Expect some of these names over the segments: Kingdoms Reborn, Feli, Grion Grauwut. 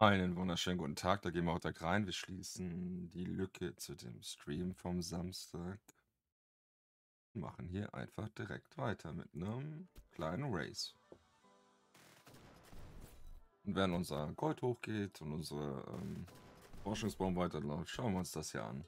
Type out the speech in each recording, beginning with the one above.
Einen wunderschönen guten Tag, da gehen wir auch direkt rein. Wir schließen die Lücke zu dem Stream vom Samstag. Machen hier einfach direkt weiter mit einem kleinen Race. Und wenn unser Gold hochgeht und unsere Forschungsbaum weiterläuft, schauen wir uns das hier an.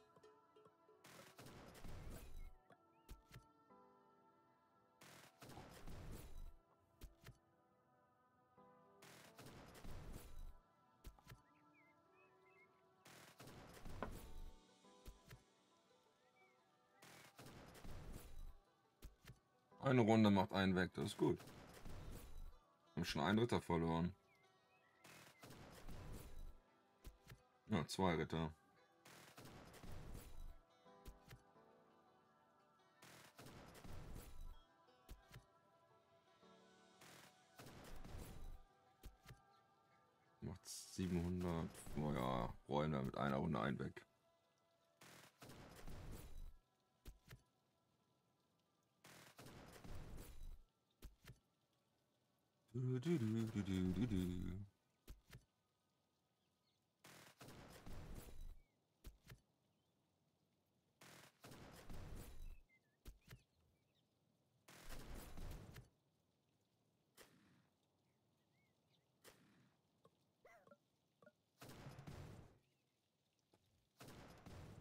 Eine Runde macht einen weg, das ist gut. Wir haben schon einen Ritter verloren. Ja, zwei Ritter. Macht 700. Naja, räumen wir mit einer Runde einen weg.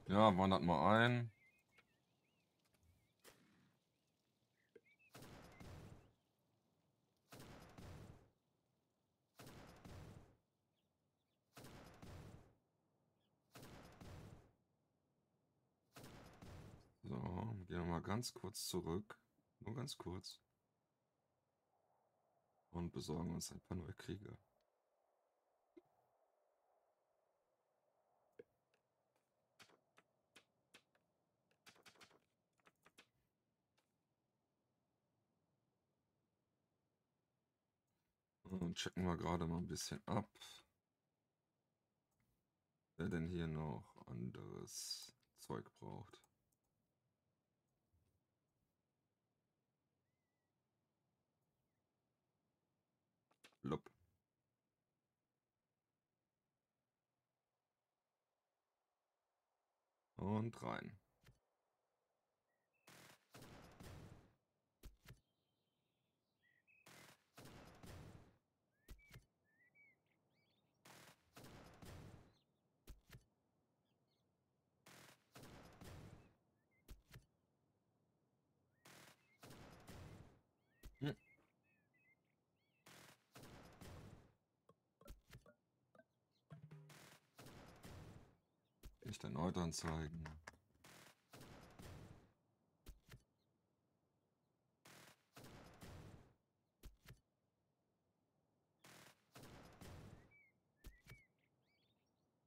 Ja, wandert mal ein. Ganz kurz zurück, nur ganz kurz, und besorgen uns ein paar neue Krieger. Und checken wir gerade mal ein bisschen ab, wer denn hier noch anderes Zeug braucht. Lob. Und rein. Ich den Ort anzeigen.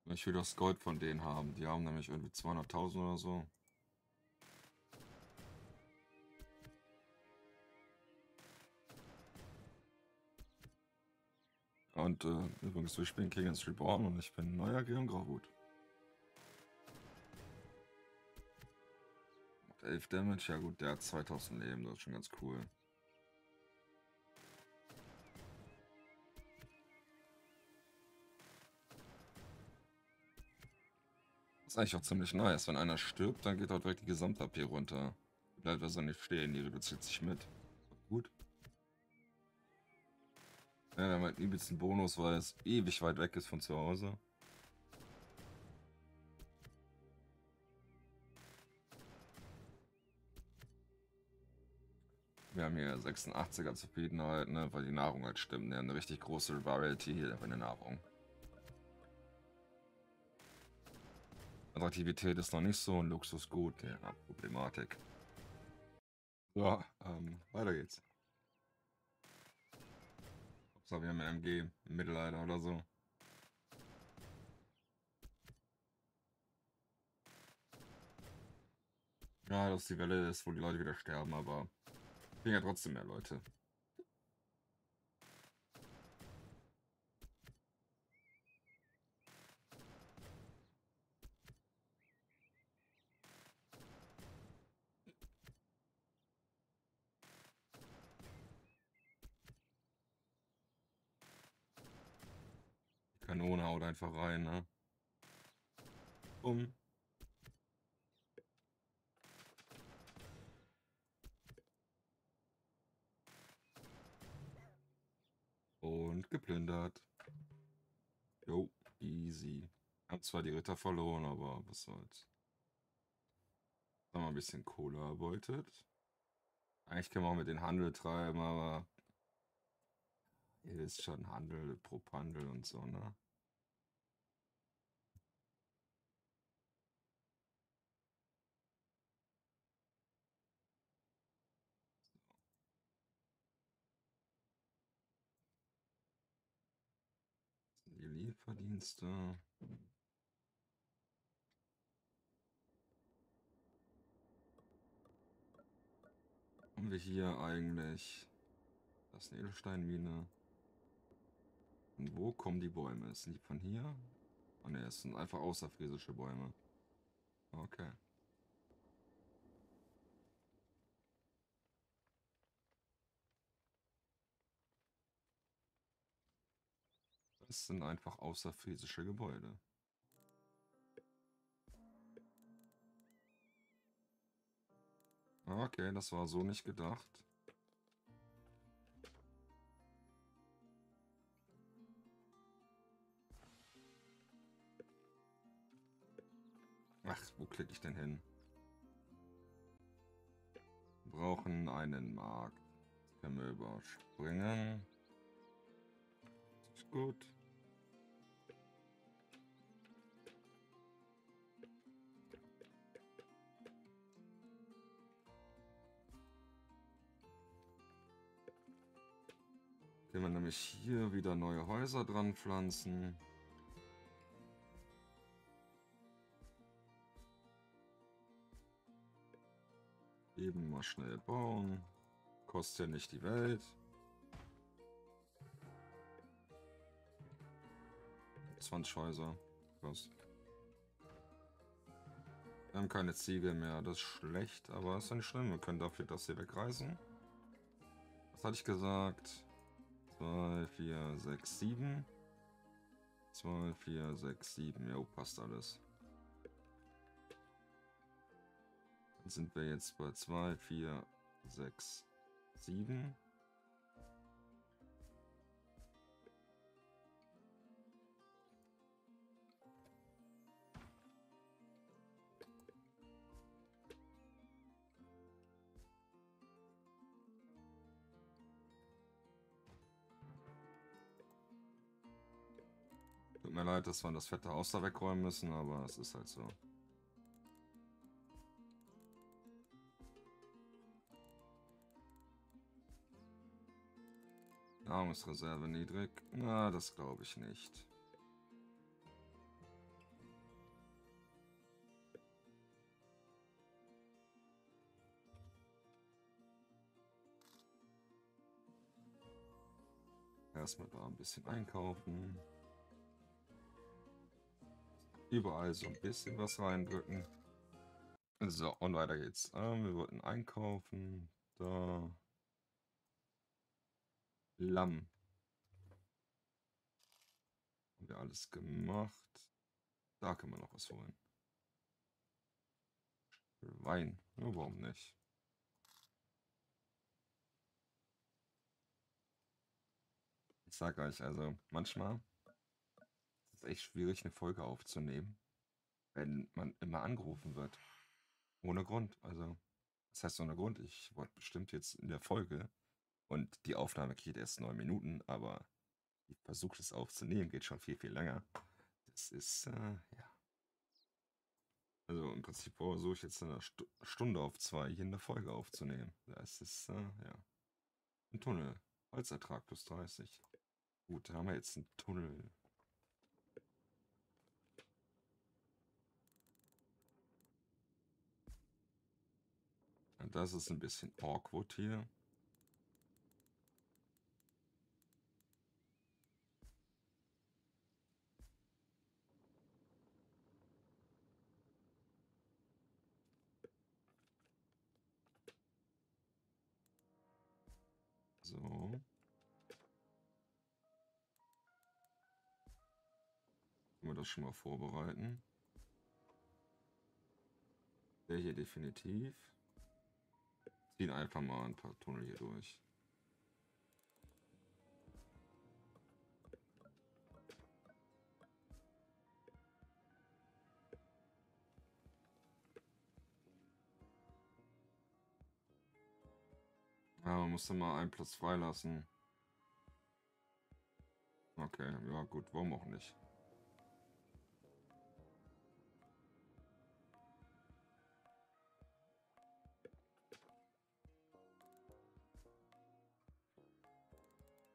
Ich will das Gold von denen haben. Die haben nämlich irgendwie 200.000 oder so. Und übrigens, wir spielen Kingdoms Reborn und ich bin neuer Grion Grauwut. 11 Damage, ja gut, der hat 2000 Leben, das ist schon ganz cool. Das ist eigentlich auch ziemlich nice, wenn einer stirbt, dann geht auch direkt die Gesamt-AP runter. Die bleibt also nicht stehen, die reduziert sich mit. Gut. Ja, wir haben halt übelst einen Bonus, weil es ewig weit weg ist von zu Hause. Wir haben hier 86er Zufriedenheit, ne, weil die Nahrung halt stimmt. Wir haben eine richtig große Variety hier bei der Nahrung. Attraktivität ist noch nicht so ein Luxusgut, ja, Problematik. Ja, weiter geht's. Hauptsache wir haben eine MG im Mittelalter oder so. Ja, dass die Welle ist, wo die Leute wieder sterben, aber... Ich bin ja trotzdem mehr Leute. Ich Kanone haut einfach rein, ne? Bumm. Und geplündert. Jo, easy. Hab zwar die Ritter verloren, aber was soll's. Haben wir ein bisschen Kohle erbeutet. Eigentlich können wir auch mit den Handel treiben, aber hier ist schon Handel, Prophandel und so, ne? So. Die Lieferdienste. Haben wir hier eigentlich das ist eine Edelsteinmine? Und wo kommen die Bäume? Sind die von hier? Oh ne, es sind einfach außerfriesische Bäume. Okay. Das sind einfach außerfriesische Gebäude. Okay, das war so nicht gedacht. Ach, wo klicke ich denn hin? Wir brauchen einen Markt. Das können wir überspringen. Ist gut. Können wir nämlich hier wieder neue Häuser dran pflanzen. Eben mal schnell bauen. Kostet ja nicht die Welt. 20 Häuser. Krass. Wir haben keine Ziegel mehr. Das ist schlecht, aber ist ja nicht schlimm. Wir können dafür das hier wegreißen. Was hatte ich gesagt? 2, 4, 6, 7. 2, 4, 6, 7. Jo, passt alles. Dann sind wir jetzt bei 2, 4, 6, 7. Tut mir leid, dass wir das fette Haus da wegräumen müssen, aber es ist halt so. Nahrungsreserve niedrig? Na, das glaube ich nicht. Erstmal da ein bisschen einkaufen. Überall so ein bisschen was reindrücken. So, und weiter geht's. Wir wollten einkaufen. Da. Lamm. Haben wir alles gemacht. Da können wir noch was holen. Wein. Ja, warum nicht? Ich sag euch, also manchmal ist es echt schwierig, eine Folge aufzunehmen, wenn man immer angerufen wird. Ohne Grund. Also, das heißt ohne Grund. Ich wollte bestimmt jetzt in der Folge. Und die Aufnahme geht erst 9 Minuten, aber ich versuche es aufzunehmen, geht schon viel, viel länger. Das ist, ja. Also im Prinzip versuche ich jetzt eine Stunde auf 2 hier in der Folge aufzunehmen. Das ist, ja. Ein Tunnel. Holzertrag plus 30. Gut, da haben wir jetzt einen Tunnel. Und das ist ein bisschen awkward hier. So. Können wir das schon mal vorbereiten. Der hier definitiv. Ziehen einfach mal ein paar Tunnel hier durch. Ja, man muss da mal einen Platz freilassen. Okay, ja gut, warum auch nicht?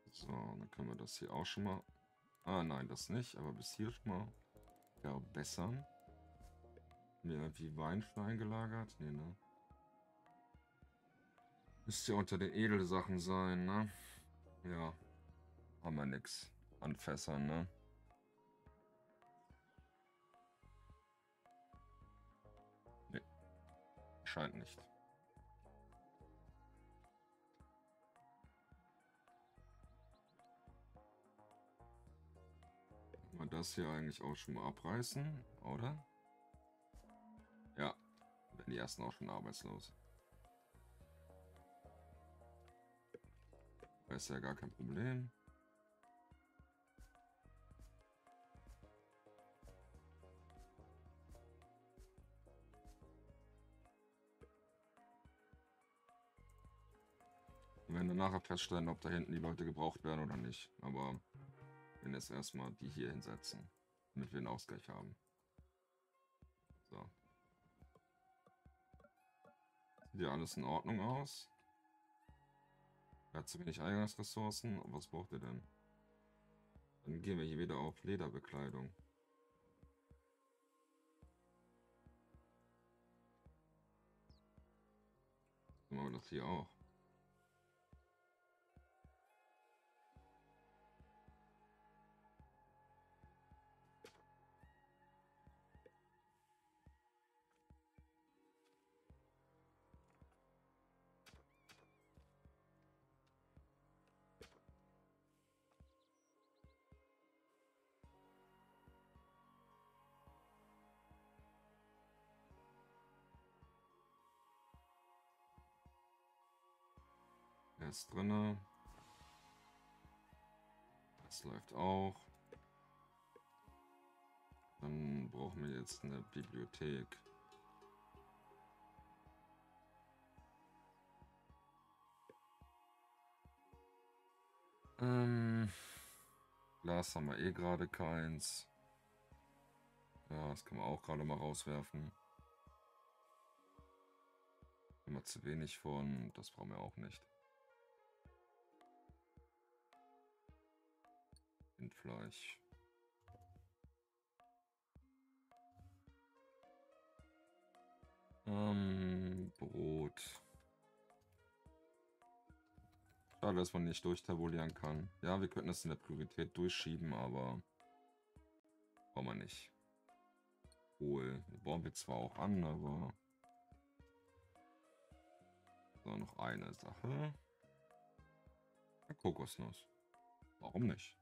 So, dann können wir das hier auch schon mal... Ah nein, das nicht, aber bis hier schon mal verbessern. Haben wir irgendwie Weinstein gelagert? Nee, ne? Müsste ja unter den Edelsachen sein, ne? Ja, haben wir nix an Fässern, ne? Nee, scheint nicht. Mal das hier eigentlich auch schon mal abreißen, oder? Ja, werden die ersten auch schon arbeitslos. Das ist ja gar kein Problem. Wir werden dann nachher feststellen, ob da hinten die Leute gebraucht werden oder nicht. Aber wenn jetzt erstmal die hier hinsetzen, damit wir einen Ausgleich haben. So. Sieht ja alles in Ordnung aus. Er hat zu wenig Eingangsressourcen. Was braucht ihr denn? Dann gehen wir hier wieder auf Lederbekleidung. So machen wir das hier auch. Ist drin. Das läuft auch. Dann brauchen wir jetzt eine Bibliothek. Glas haben wir eh gerade keins. Ja, das können wir auch gerade mal rauswerfen. Immer zu wenig von, das brauchen wir auch nicht. Fleisch. Brot. Schade, dass man nicht durchtabulieren kann. Ja, wir könnten das in der Priorität durchschieben, aber brauchen wir nicht. Wohl. Bauen wir zwar auch an, aber so, noch eine Sache. Eine Kokosnuss. Warum nicht?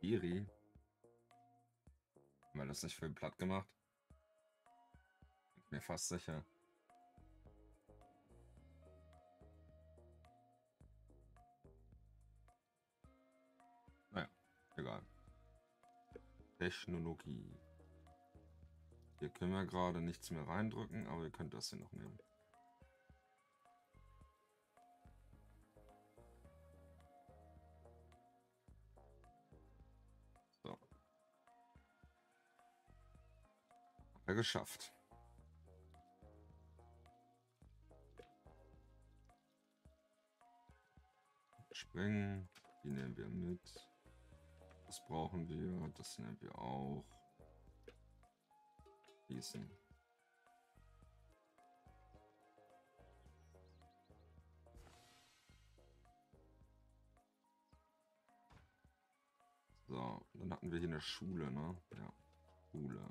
Iri. Haben wir das nicht für ihn platt gemacht? Bin mir fast sicher. Naja, egal. Technologie. Hier können wir gerade nichts mehr reindrücken, aber ihr könnt das hier noch nehmen. Geschafft. Springen, die nehmen wir mit. Das brauchen wir, das nehmen wir auch. Gießen. So, dann hatten wir hier eine Schule, ne? Ja, Schule.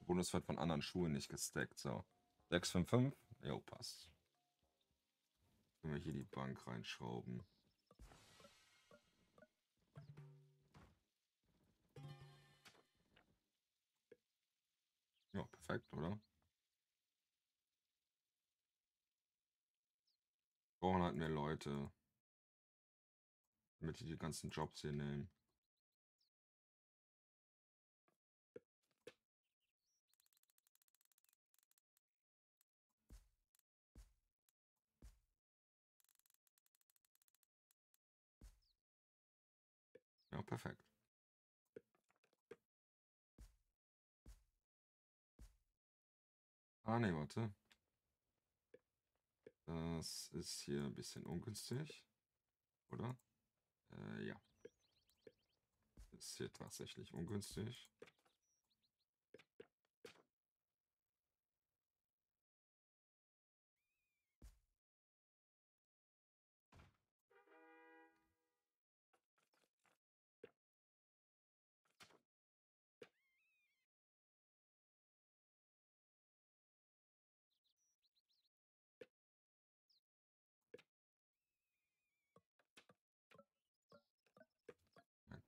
Bonus wird von anderen Schulen nicht gestackt, so. 655? Jo, passt. Können wir hier die Bank reinschrauben. Ja, perfekt, oder? Brauchen halt mehr Leute. Damit die ganzen Jobs hier nehmen. Ja, perfekt. Ah, ne, warte. Das ist hier ein bisschen ungünstig, oder? Ja. Ist hier tatsächlich ungünstig.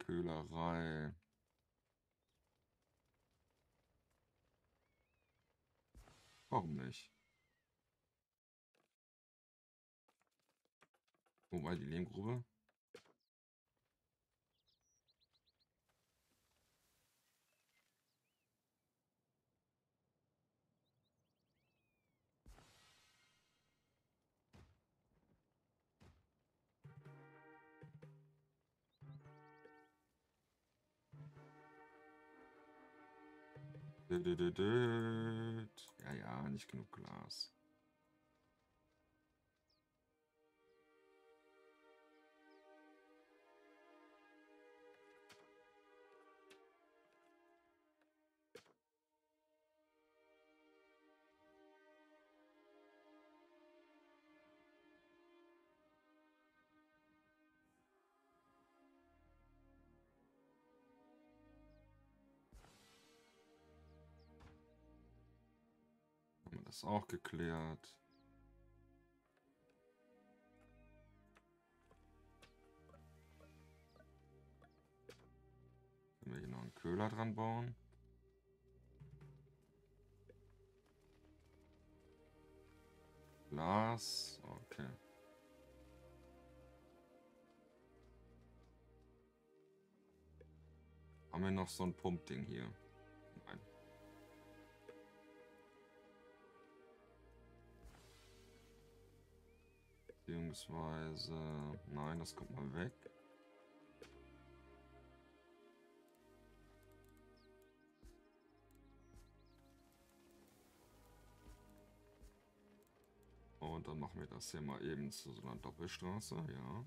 Köhlerei. Warum nicht? Wobei die Lehmgrube. Ja, ja, nicht genug Glas. Ist auch geklärt. Können wir hier noch einen Köhler dran bauen? Glas, okay. Haben wir noch so ein Pumpding hier? Beziehungsweise, nein, das kommt mal weg. Und dann machen wir das hier mal eben zu so einer Doppelstraße, ja.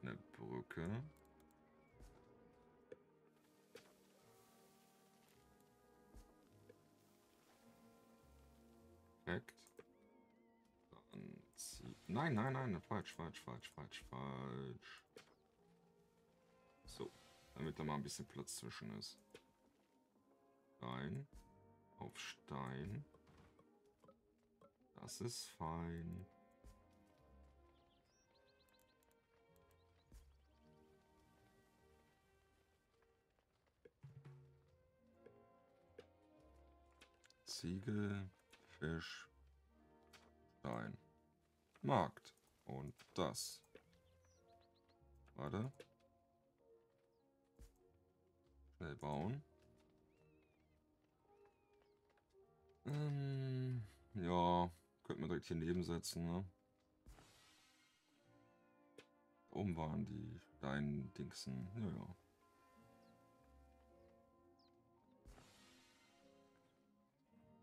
Eine Brücke. Dann zieht. Nein, nein, nein, falsch, falsch, falsch, falsch, falsch. So, damit da mal ein bisschen Platz zwischen ist. Stein auf Stein. Das ist fein. Ziegel. Fisch, Stein, Markt und das. Warte. Schnell bauen. Ja, könnten wir direkt hier nebensetzen, ne? Oben waren die Steindingsen, ja, ja.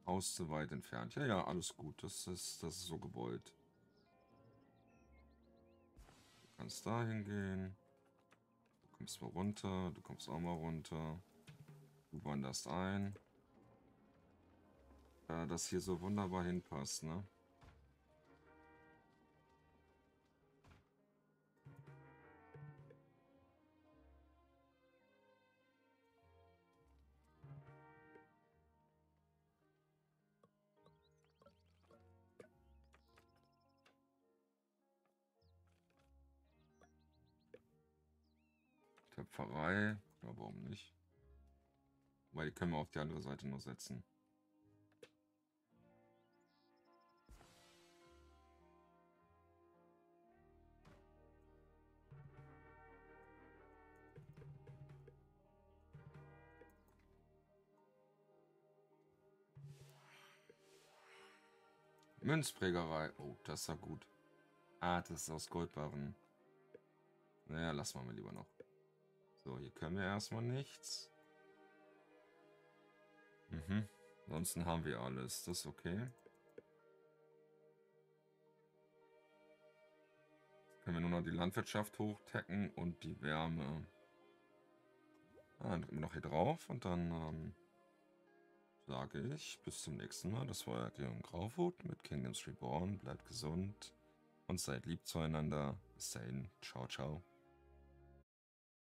Haus zu weit entfernt. Ja, ja, alles gut. Das ist so gewollt. Du kannst da hingehen. Du kommst mal runter. Du kommst auch mal runter. Du wanderst ein. das hier so wunderbar hinpasst, ne? Töpferei, ja, warum nicht? Weil die können wir auf die andere Seite noch setzen. Münzprägerei. Oh, das ist ja gut. Ah, das ist aus Goldbarren. Naja, lassen wir mal lieber noch. So, hier können wir erstmal nichts. Mhm. Ansonsten haben wir alles. Das ist okay. Jetzt können wir nur noch die Landwirtschaft hochtacken und die Wärme. Ah, dann drücken wir noch hier drauf und dann sage ich bis zum nächsten Mal. Das war Grion Grauwut mit Kingdoms Reborn. Bleibt gesund und seid lieb zueinander. Bis dahin. Ciao, ciao.